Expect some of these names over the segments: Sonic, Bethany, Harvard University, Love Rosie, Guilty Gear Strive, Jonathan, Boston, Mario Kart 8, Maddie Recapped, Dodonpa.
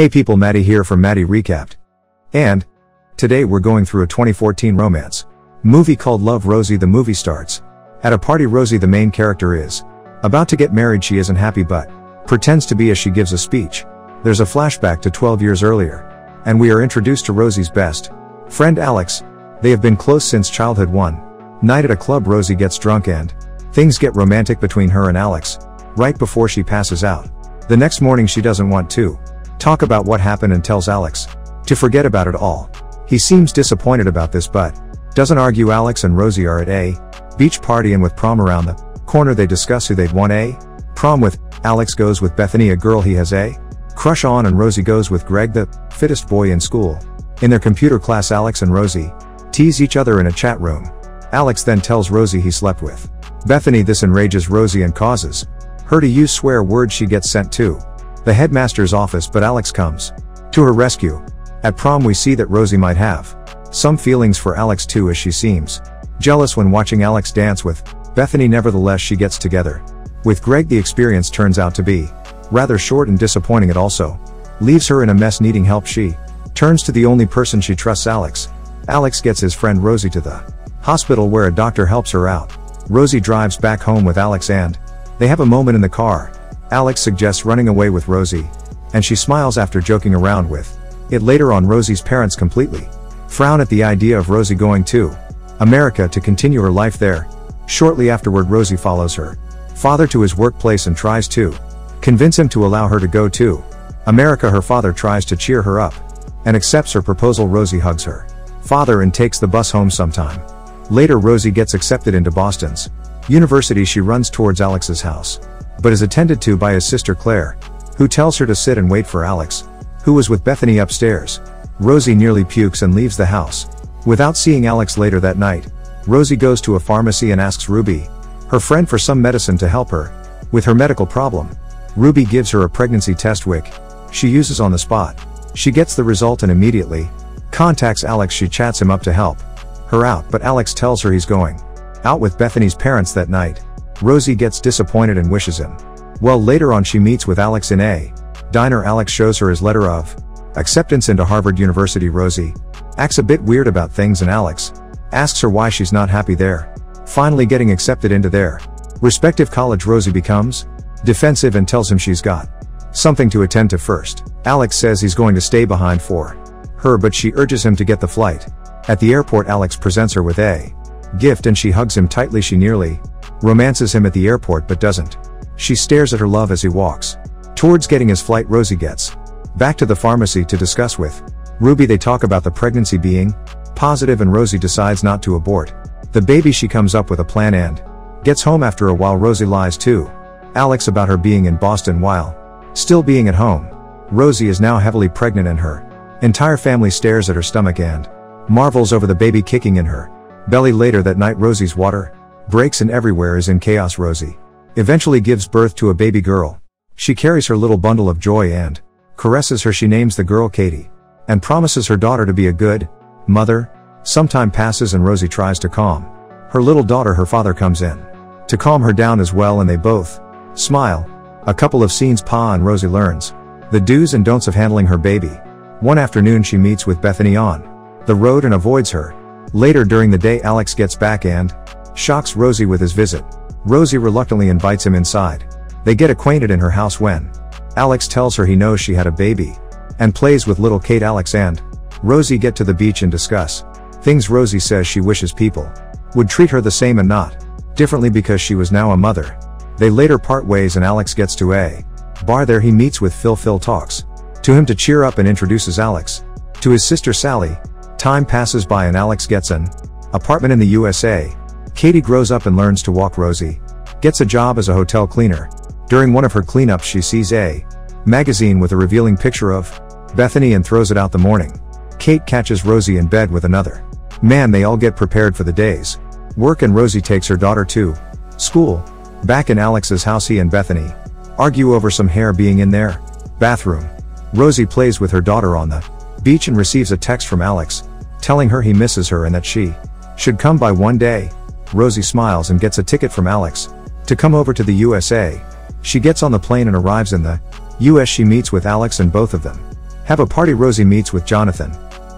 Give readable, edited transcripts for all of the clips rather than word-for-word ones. Hey people, Maddie here from Maddie Recapped. And today we're going through a 2014 romance movie called Love Rosie. The movie starts at a party. Rosie, the main character, is about to get married. She isn't happy but pretends to be as she gives a speech. There's a flashback to 12 years earlier, and we are introduced to Rosie's best friend Alex. They have been close since childhood. One night at a club, Rosie gets drunk and things get romantic between her and Alex right before she passes out. The next morning she doesn't want to talk about what happened and tells Alex to forget about it all. He seems disappointed about this but doesn't argue. Alex and Rosie are at a beach party, and with prom around the corner they discuss who they'd want a prom with. Alex goes with Bethany, a girl he has a crush on, and Rosie goes with Greg, the fittest boy in school. In their computer class, Alex and Rosie tease each other in a chat room. Alex then tells Rosie he slept with Bethany. This enrages Rosie and causes her to use swear words. She gets sent to the headmaster's office, but Alex comes to her rescue. At prom we see that Rosie might have some feelings for Alex too, as she seems jealous when watching Alex dance with Bethany. Nevertheless, she gets together with Greg. The experience turns out to be rather short and disappointing. It also leaves her in a mess. Needing help, she turns to the only person she trusts, Alex. Alex gets his friend Rosie to the hospital, where a doctor helps her out. Rosie drives back home with Alex and they have a moment in the car. Alex suggests running away with Rosie, and she smiles after joking around with it. Later on, Rosie's parents completely frown at the idea of Rosie going to America to continue her life there. Shortly afterward, Rosie follows her father to his workplace and tries to convince him to allow her to go to America. Her father tries to cheer her up and accepts her proposal. Rosie hugs her father and takes the bus home. Sometime later, Rosie gets accepted into Boston's university. She runs towards Alex's house, but is attended to by his sister Claire, who tells her to sit and wait for Alex, who was with Bethany upstairs. Rosie nearly pukes and leaves the house without seeing Alex. Later that night, Rosie goes to a pharmacy and asks Ruby, her friend, for some medicine to help her with her medical problem. Ruby gives her a pregnancy test wick she uses on the spot. She gets the result and immediately contacts Alex. She chats him up to help her out, but Alex tells her he's going out with Bethany's parents that night. Rosie gets disappointed and wishes him well. Later on, she meets with Alex in a diner. Alex shows her his letter of acceptance into Harvard University. Rosie acts a bit weird about things, and Alex asks her why she's not happy there. Finally getting accepted into their respective college, Rosie becomes defensive and tells him she's got something to attend to first. Alex says he's going to stay behind for her, but she urges him to get the flight. At the airport, Alex presents her with a gift and she hugs him tightly. She nearly romances him at the airport but doesn't. She stares at her love as he walks towards getting his flight. Rosie gets back to the pharmacy to discuss with Ruby. They talk about the pregnancy being positive and Rosie decides not to abort the baby. She comes up with a plan and gets home. After a while, Rosie lies to Alex about her being in Boston while still being at home. Rosie is now heavily pregnant and her entire family stares at her stomach and marvels over the baby kicking in her belly. Later that night, Rosie's water breaks and everywhere is in chaos. Rosie eventually gives birth to a baby girl. She carries her little bundle of joy and caresses her. She names the girl Katie and promises her daughter to be a good mother. Some time passes and Rosie tries to calm her little daughter. Her father comes in to calm her down as well, and they both smile. A couple of scenes pass and Rosie learns the do's and don'ts of handling her baby. One afternoon she meets with Bethany on the road and avoids her. Later during the day, Alex gets back and shocks Rosie with his visit. Rosie reluctantly invites him inside. They get acquainted in her house when Alex tells her he knows she had a baby and plays with little Kate. Alex and Rosie get to the beach and discuss things. Rosie says she wishes people would treat her the same and not differently because she was now a mother. They later part ways and Alex gets to a bar. There he meets with Phil. Phil talks to him to cheer up and introduces Alex to his sister Sally. Time passes by and Alex gets an apartment in the USA. Katie grows up and learns to walk. Rosie gets a job as a hotel cleaner. During one of her cleanups, she sees a magazine with a revealing picture of Bethany and throws it out. The morning Kate catches Rosie in bed with another man. They all get prepared for the day's work and Rosie takes her daughter to school. Back in Alex's house, he and Bethany argue over some hair being in their bathroom. Rosie plays with her daughter on the beach and receives a text from Alex telling her he misses her and that she should come by one day. Rosie smiles and gets a ticket from Alex to come over to the USA. She gets on the plane and arrives in the US. She meets with Alex and both of them Have a party. Rosie meets with Jonathan.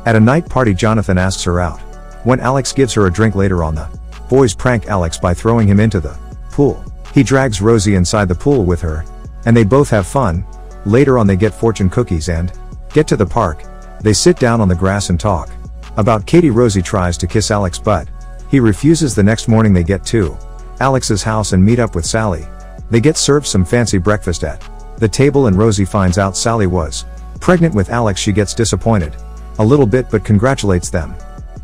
At a night party, Jonathan asks her out. When Alex gives her a drink later on, the boys prank Alex by throwing him into the pool. He drags Rosie inside the pool with her, and they both have fun. Later on, they get fortune cookies and get to the park. They sit down on the grass and talk about Katie. Rosie tries to kiss Alex, but he refuses. The next morning, they get to Alex's house and meet up with Sally. They get served some fancy breakfast at the table, and Rosie finds out Sally was pregnant with Alex. She gets disappointed a little bit but congratulates them.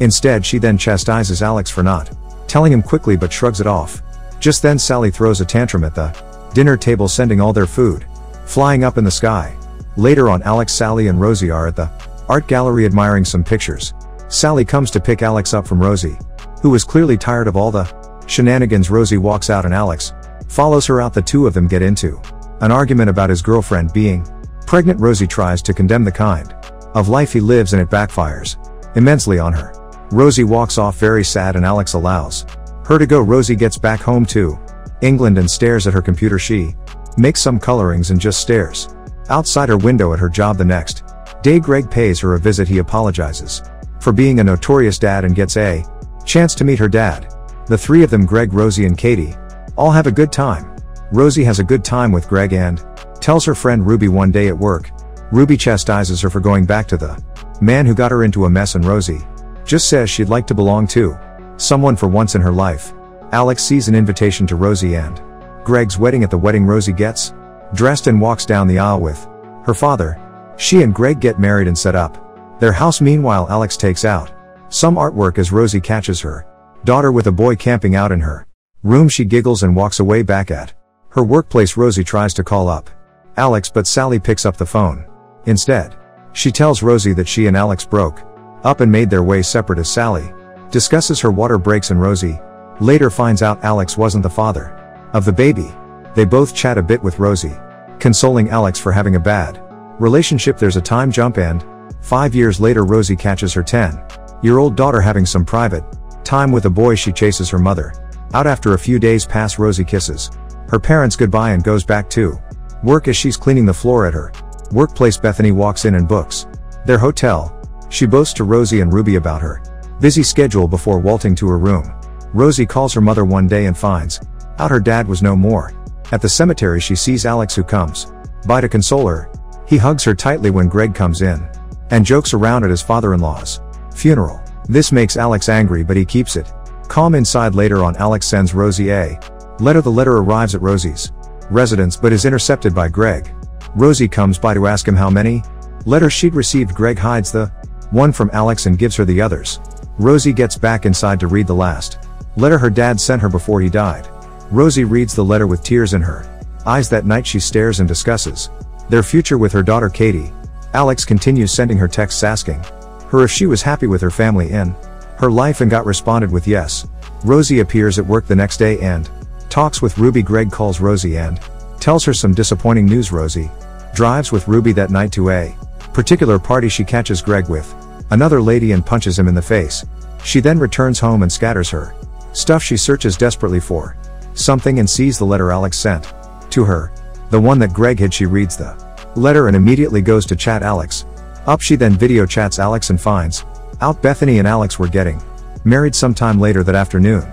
Instead, she then chastises Alex for not telling him quickly but shrugs it off. Just then, Sally throws a tantrum at the dinner table, sending all their food flying up in the sky. Later on, Alex, Sally, and Rosie are at the art gallery admiring some pictures. Sally comes to pick Alex up from Rosie, who is clearly tired of all the shenanigans. Rosie walks out and Alex follows her out. The two of them get into an argument about his girlfriend being pregnant. Rosie tries to condemn the kind of life he lives and it backfires immensely on her. Rosie walks off very sad and Alex allows her to go. Rosie gets back home to England and stares at her computer. She makes some colorings and just stares outside her window at her job. The next day, Greg pays her a visit. He apologizes for being a notorious dad and gets a chance to meet her dad. The three of them, Greg, Rosie, and Katie, all have a good time. Rosie has a good time with Greg and tells her friend Ruby. One day at work, Ruby chastises her for going back to the man who got her into a mess, and Rosie just says she'd like to belong to someone for once in her life. Alex sees an invitation to Rosie and Greg's wedding. At the wedding, Rosie gets dressed and walks down the aisle with her father. She and Greg get married and set up their house. Meanwhile, Alex takes out some artwork as Rosie catches her daughter with a boy camping out in her room. She giggles and walks away. Back at her workplace, Rosie tries to call up Alex, but Sally picks up the phone instead. She tells Rosie that she and Alex broke up and made their way separate as Sally discusses her water breaks, and Rosie later finds out Alex wasn't the father of the baby. They both chat a bit with Rosie consoling Alex for having a bad relationship. There's a time jump and 5 years later, Rosie catches her 10-year-old daughter having some private time with a boy. She chases her mother out. After a few days pass, Rosie kisses her parents goodbye and goes back to work. As she's cleaning the floor at her workplace, Bethany walks in and books their hotel. She boasts to Rosie and Ruby about her busy schedule before waltzing to her room. Rosie calls her mother one day and finds out her dad was no more. At the cemetery, she sees Alex, who comes by to console her. He hugs her tightly when Greg comes in and jokes around at his father-in-law's funeral. This makes Alex angry, but he keeps it calm inside. Later on, Alex sends Rosie a letter. The letter arrives at Rosie's residence but is intercepted by Greg. Rosie comes by to ask him how many letters she'd received. Greg hides the one from Alex and gives her the others. Rosie gets back inside to read the last letter her dad sent her before he died. Rosie reads the letter with tears in her eyes. That night, she stares and discusses their future with her daughter Katie. Alex continues sending her texts asking her if she was happy with her family in her life and got responded with yes. Rosie appears at work the next day and talks with Ruby. Greg calls Rosie and tells her some disappointing news. Rosie drives with Ruby that night to a particular party. She catches Greg with another lady and punches him in the face. She then returns home and scatters her stuff. She searches desperately for something and sees the letter Alex sent to her, the one that Greg hid. She reads the letter and immediately goes to chat Alex up. She then video chats Alex and finds out Bethany and Alex were getting married. Sometime later that afternoon,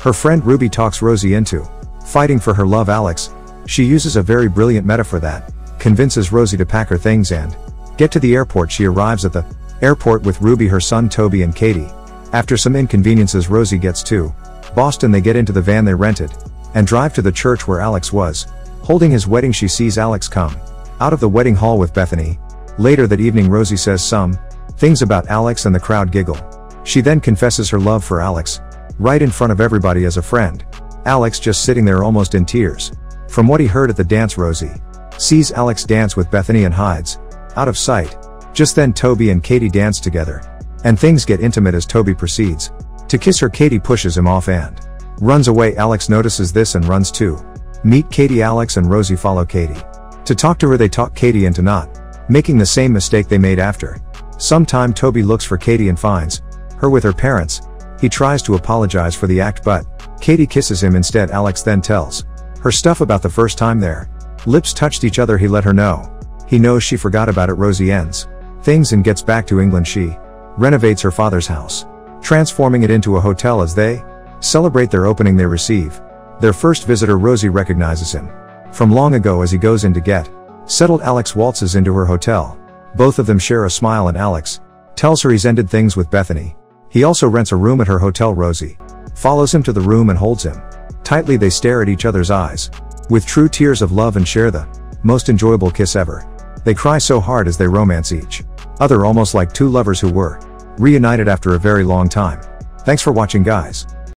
her friend Ruby talks Rosie into fighting for her love Alex. She uses a very brilliant metaphor that convinces Rosie to pack her things and get to the airport. She arrives at the airport with Ruby, her son Toby, and Katie. After some inconveniences, Rosie gets to Boston. They get into the van they rented and drive to the church where Alex was holding his wedding. She sees Alex come out of the wedding hall with Bethany. Later that evening, Rosie says some things about Alex and the crowd giggle. She then confesses her love for Alex right in front of everybody as a friend. Alex just sitting there almost in tears from what he heard at the dance. Rosie sees Alex dance with Bethany and hides out of sight. Just then, Toby and Katie dance together and things get intimate as Toby proceeds to kiss her. Katie pushes him off and runs away. Alex notices this and runs to meet Katie. Alex and Rosie follow Katie to talk to her. They talk Katie into not making the same mistake they made. After some time, Toby looks for Katie and finds her with her parents. He tries to apologize for the act, but Katie kisses him instead. Alex then tells her stuff about the first time their lips touched each other. He let her know he knows she forgot about it. Rosie ends things and gets back to England. She renovates her father's house, transforming it into a hotel. As they celebrate their opening, they receive their first visitor. Rosie recognizes him from long ago as he goes in to get settled. Alex waltzes into her hotel. Both of them share a smile and Alex tells her he's ended things with Bethany. He also rents a room at her hotel. Rosie follows him to the room and holds him tightly. They stare at each other's eyes with true tears of love and share the most enjoyable kiss ever. They cry so hard as they romance each other, almost like two lovers who were reunited after a very long time. Thanks for watching, guys.